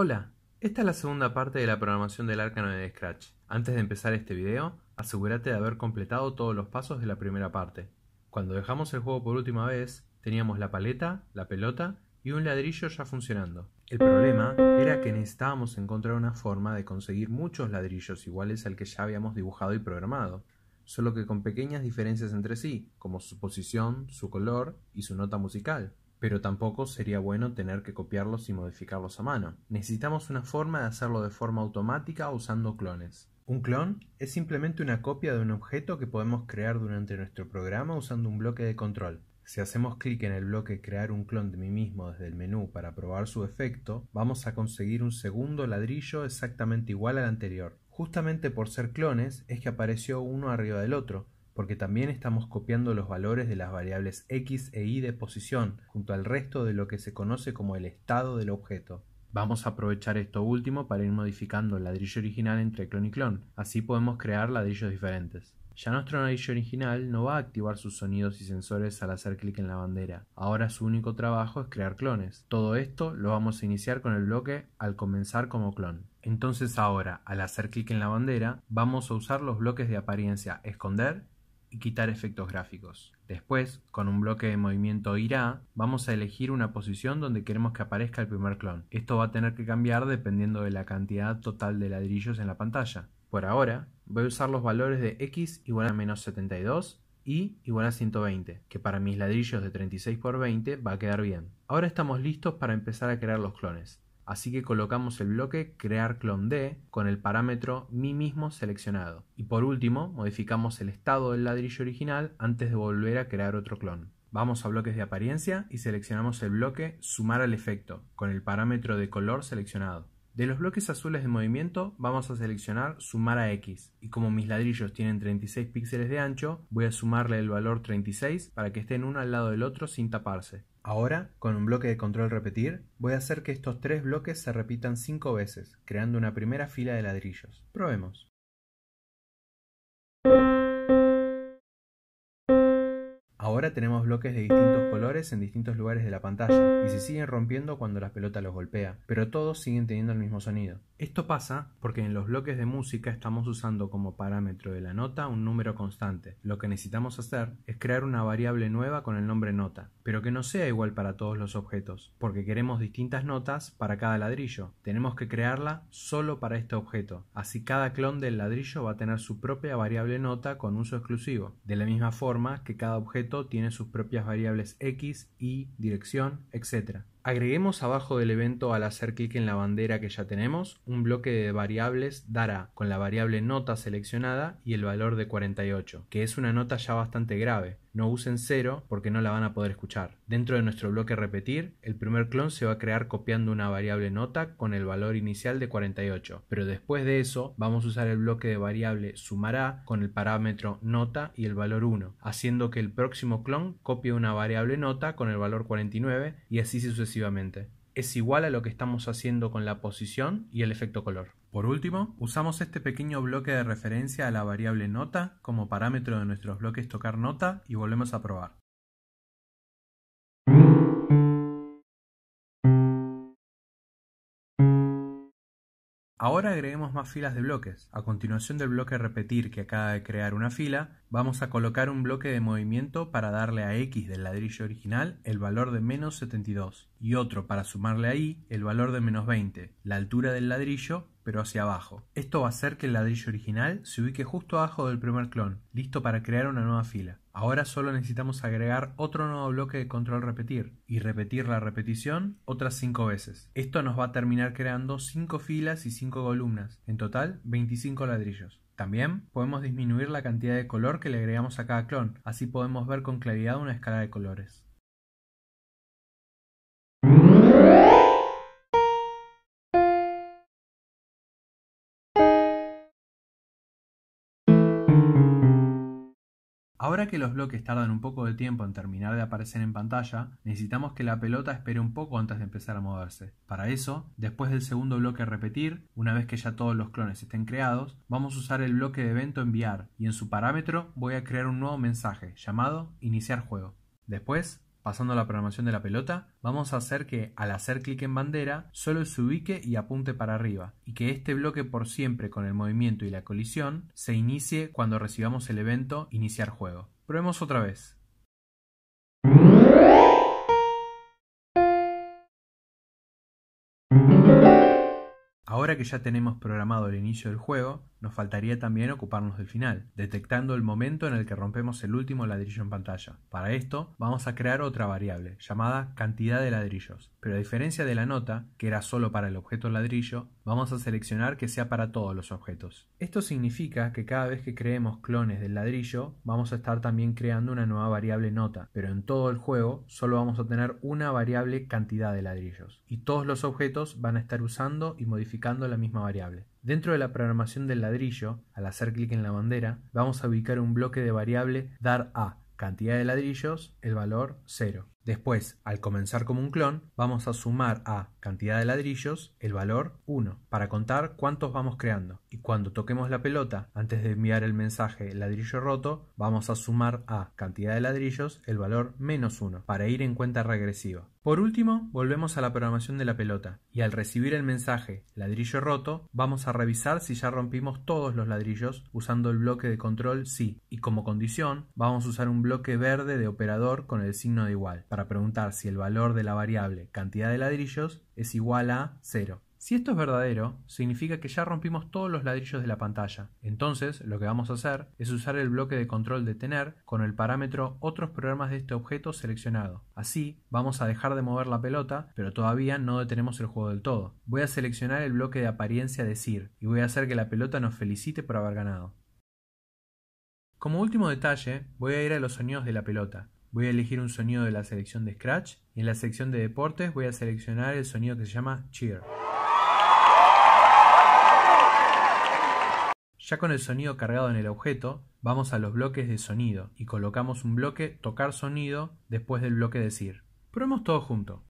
Hola, esta es la segunda parte de la programación del Arkanoid de Scratch. Antes de empezar este video, asegúrate de haber completado todos los pasos de la primera parte. Cuando dejamos el juego por última vez, teníamos la paleta, la pelota y un ladrillo ya funcionando. El problema era que necesitábamos encontrar una forma de conseguir muchos ladrillos iguales al que ya habíamos dibujado y programado, solo que con pequeñas diferencias entre sí, como su posición, su color y su nota musical. Pero tampoco sería bueno tener que copiarlos y modificarlos a mano. Necesitamos una forma de hacerlo de forma automática usando clones. Un clon es simplemente una copia de un objeto que podemos crear durante nuestro programa usando un bloque de control. Si hacemos clic en el bloque Crear un clon de mí mismo desde el menú para probar su efecto, vamos a conseguir un segundo ladrillo exactamente igual al anterior. Justamente por ser clones es que apareció uno arriba del otro, porque también estamos copiando los valores de las variables X e Y de posición, junto al resto de lo que se conoce como el estado del objeto. Vamos a aprovechar esto último para ir modificando el ladrillo original entre clon y clon, así podemos crear ladrillos diferentes. Ya nuestro ladrillo original no va a activar sus sonidos y sensores al hacer clic en la bandera, ahora su único trabajo es crear clones. Todo esto lo vamos a iniciar con el bloque al comenzar como clon. Entonces ahora, al hacer clic en la bandera, vamos a usar los bloques de apariencia esconder y quitar efectos gráficos. Después, con un bloque de movimiento irá, vamos a elegir una posición donde queremos que aparezca el primer clon. Esto va a tener que cambiar dependiendo de la cantidad total de ladrillos en la pantalla. Por ahora, voy a usar los valores de X igual a -72 y igual a 120, que para mis ladrillos de 36×20 va a quedar bien. Ahora estamos listos para empezar a crear los clones. Así que colocamos el bloque crear clon D con el parámetro mí mismo seleccionado. Y por último, modificamos el estado del ladrillo original antes de volver a crear otro clon. Vamos a bloques de apariencia y seleccionamos el bloque sumar al efecto con el parámetro de color seleccionado. De los bloques azules de movimiento vamos a seleccionar sumar a X. Y como mis ladrillos tienen 36 píxeles de ancho, voy a sumarle el valor 36 para que estén uno al lado del otro sin taparse. Ahora, con un bloque de control repetir, voy a hacer que estos tres bloques se repitan 5 veces, creando una primera fila de ladrillos. Probemos. Ahora tenemos bloques de distintos colores en distintos lugares de la pantalla, y se siguen rompiendo cuando la pelota los golpea, pero todos siguen teniendo el mismo sonido. Esto pasa porque en los bloques de música estamos usando como parámetro de la nota un número constante. Lo que necesitamos hacer es crear una variable nueva con el nombre nota, pero que no sea igual para todos los objetos, porque queremos distintas notas para cada ladrillo. Tenemos que crearla solo para este objeto, así cada clon del ladrillo va a tener su propia variable nota con uso exclusivo, de la misma forma que cada objeto tiene sus propias variables X, Y, dirección, etc. Agreguemos abajo del evento al hacer clic en la bandera que ya tenemos, un bloque de variables dará con la variable nota seleccionada y el valor de 48, que es una nota ya bastante grave. No usen 0 porque no la van a poder escuchar. Dentro de nuestro bloque repetir, el primer clon se va a crear copiando una variable nota con el valor inicial de 48, pero después de eso vamos a usar el bloque de variable sumará con el parámetro nota y el valor 1, haciendo que el próximo clon copie una variable nota con el valor 49 y así sucesivamente. Es igual a lo que estamos haciendo con la posición y el efecto color. Por último, usamos este pequeño bloque de referencia a la variable nota como parámetro de nuestros bloques tocar nota y volvemos a probar. Ahora agreguemos más filas de bloques. A continuación del bloque repetir que acaba de crear una fila, vamos a colocar un bloque de movimiento para darle a X del ladrillo original el valor de -72 y otro para sumarle a Y el valor de -20, la altura del ladrillo pero hacia abajo. Esto va a hacer que el ladrillo original se ubique justo abajo del primer clon, listo para crear una nueva fila. Ahora solo necesitamos agregar otro nuevo bloque de control repetir y repetir la repetición otras 5 veces. Esto nos va a terminar creando 5 filas y 5 columnas, en total 25 ladrillos. También podemos disminuir la cantidad de color que le agregamos a cada clon, así podemos ver con claridad una escala de colores. Ahora que los bloques tardan un poco de tiempo en terminar de aparecer en pantalla, necesitamos que la pelota espere un poco antes de empezar a moverse. Para eso, después del segundo bloque repetir, una vez que ya todos los clones estén creados, vamos a usar el bloque de evento enviar y en su parámetro voy a crear un nuevo mensaje llamado iniciar juego. Después, Pasando a la programación de la pelota, vamos a hacer que al hacer clic en bandera solo se ubique y apunte para arriba, y que este bloque por siempre con el movimiento y la colisión se inicie cuando recibamos el evento iniciar juego. Probemos otra vez. Ahora que ya tenemos programado el inicio del juego, nos faltaría también ocuparnos del final, detectando el momento en el que rompemos el último ladrillo en pantalla. Para esto, vamos a crear otra variable, llamada cantidad de ladrillos. Pero a diferencia de la nota, que era solo para el objeto ladrillo, vamos a seleccionar que sea para todos los objetos. Esto significa que cada vez que creemos clones del ladrillo, vamos a estar también creando una nueva variable nota, pero en todo el juego solo vamos a tener una variable cantidad de ladrillos, y todos los objetos van a estar usando y modificando la misma variable. Dentro de la programación del ladrillo, al hacer clic en la bandera, vamos a ubicar un bloque de variable dar a cantidad de ladrillos, el valor 0. Después, al comenzar como un clon, vamos a sumar a cantidad de ladrillos el valor 1 para contar cuántos vamos creando. Y cuando toquemos la pelota, antes de enviar el mensaje ladrillo roto, vamos a sumar a cantidad de ladrillos el valor menos 1 para ir en cuenta regresiva. Por último, volvemos a la programación de la pelota y al recibir el mensaje ladrillo roto, vamos a revisar si ya rompimos todos los ladrillos usando el bloque de control sí. Y como condición, vamos a usar un bloque verde de operador con el signo de igual, para preguntar si el valor de la variable cantidad de ladrillos es igual a 0. Si esto es verdadero, significa que ya rompimos todos los ladrillos de la pantalla. Entonces, lo que vamos a hacer es usar el bloque de control de tener con el parámetro otros programas de este objeto seleccionado. Así, vamos a dejar de mover la pelota, pero todavía no detenemos el juego del todo. Voy a seleccionar el bloque de apariencia decir y voy a hacer que la pelota nos felicite por haber ganado. Como último detalle, voy a ir a los sonidos de la pelota. Voy a elegir un sonido de la selección de Scratch y en la sección de deportes voy a seleccionar el sonido que se llama Cheer. Ya con el sonido cargado en el objeto, vamos a los bloques de sonido y colocamos un bloque tocar sonido después del bloque decir. Probemos todo junto.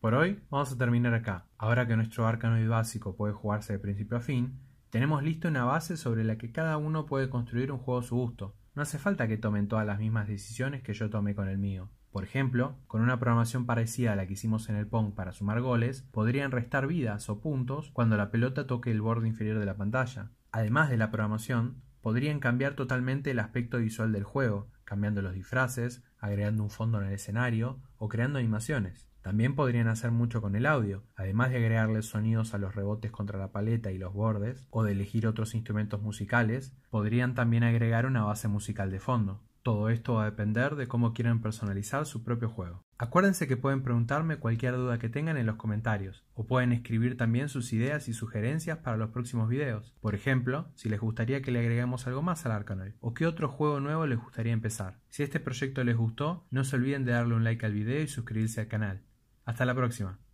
Por hoy vamos a terminar acá. Ahora que nuestro Arkanoid básico puede jugarse de principio a fin, tenemos lista una base sobre la que cada uno puede construir un juego a su gusto. No hace falta que tomen todas las mismas decisiones que yo tomé con el mío. Por ejemplo, con una programación parecida a la que hicimos en el Pong para sumar goles, podrían restar vidas o puntos cuando la pelota toque el borde inferior de la pantalla. Además de la programación, podrían cambiar totalmente el aspecto visual del juego, cambiando los disfraces, agregando un fondo en el escenario o creando animaciones. También podrían hacer mucho con el audio, además de agregarle sonidos a los rebotes contra la paleta y los bordes, o de elegir otros instrumentos musicales, podrían también agregar una base musical de fondo. Todo esto va a depender de cómo quieran personalizar su propio juego. Acuérdense que pueden preguntarme cualquier duda que tengan en los comentarios, o pueden escribir también sus ideas y sugerencias para los próximos videos. Por ejemplo, si les gustaría que le agreguemos algo más al Arkanoid, o qué otro juego nuevo les gustaría empezar. Si este proyecto les gustó, no se olviden de darle un like al video y suscribirse al canal. Hasta la próxima.